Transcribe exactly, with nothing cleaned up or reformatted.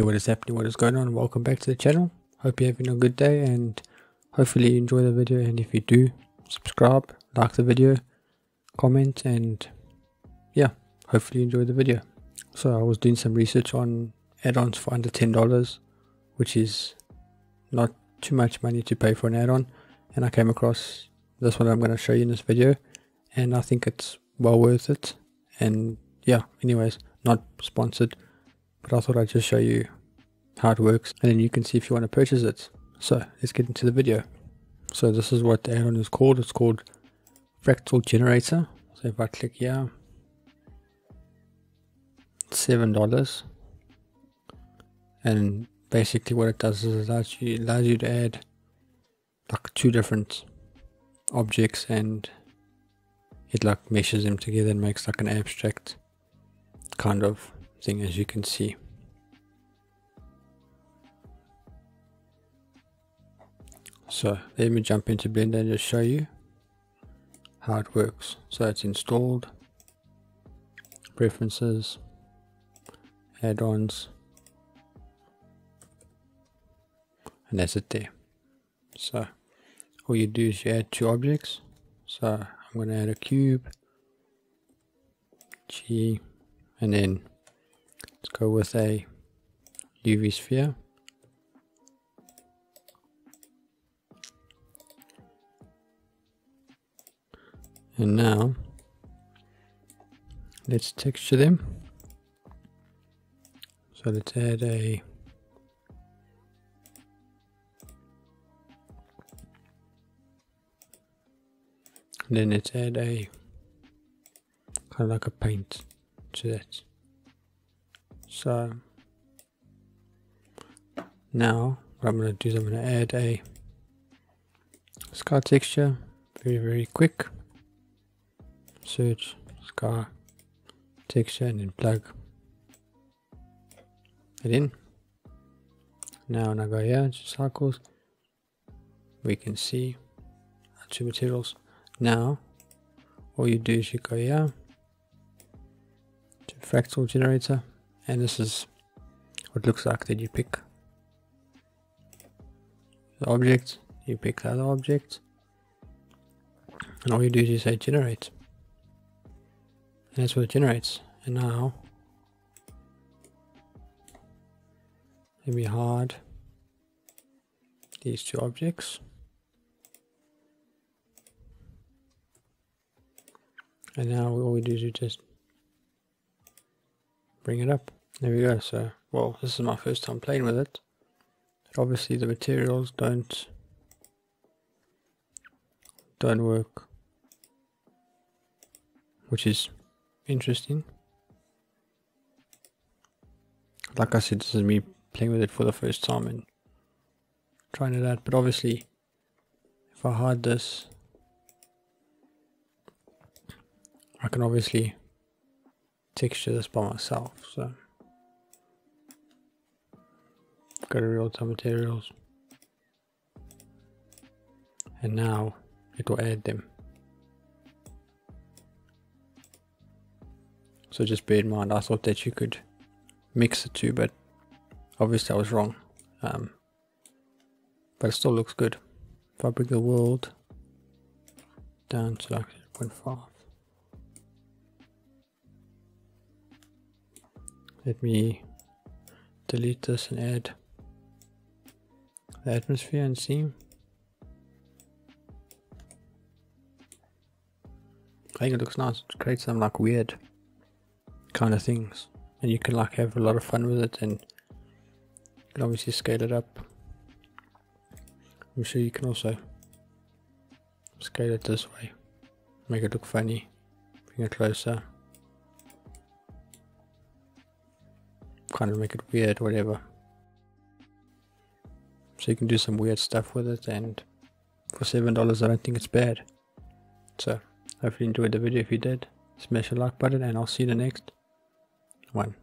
Hey, what is happening, what is going on? Welcome back to the channel. Hope you're having a good day and hopefully you enjoy the video, and if you do, subscribe, like the video, comment, and yeah, hopefully you enjoy the video. So I was doing some research on add-ons for under ten dollars, which is not too much money to pay for an add-on, and I came across this one I'm going to show you in this video, and I think it's well worth it. And yeah, anyways, not sponsored, but I thought I'd just show you how it works and then you can see if you want to purchase it. So let's get into the video. So this is what the add-on is called. It's called Fractal Generator. So if I click here, seven dollars, and basically what it does is it allows you, allows you to add like two different objects and it like meshes them together and makes like an abstract kind of thing, as you can see. So let me jump into Blender and just show you how it works. So it's installed, preferences, add-ons, and that's it there. So all you do is you add two objects. So I'm going to add a cube, G, and then let's go with a U V sphere. And now let's texture them. So let's add a then let's add a kind of like a paint to that. So now what I'm going to do is I'm going to add a sky texture very very quick. Search sky texture and then plug it in. Now when I go here to Cycles, we can see our two materials. Now all you do is you go here to Fractal Generator, and this is what it looks like. That you pick the object, you pick the other object, and all you do is you say generate, and that's what it generates. And now let me hide these two objects, and now all we do is we just bring it up. There we go. So, well, this is my first time playing with it, but obviously the materials don't don't work, which is interesting. Like I said, this is me playing with it for the first time and trying it out. But obviously if I hide this, I can obviously texture this by myself. So go to real-time materials, and now it will add them. So just bear in mind, I thought that you could mix the two, but obviously I was wrong. Um, but it still looks good. If I bring the world down to like zero point five. Let me delete this and add the atmosphere and see. I think it looks nice. It creates some like weird kind of things, and you can like have a lot of fun with it, and you can obviously scale it up. I'm sure you can also scale it this way, make it look funny, bring it closer, kind of make it weird, whatever. So you can do some weird stuff with it, and for seven dollars I don't think it's bad. So hopefully you enjoyed the video. If you did, smash the like button, and I'll see you in the next one.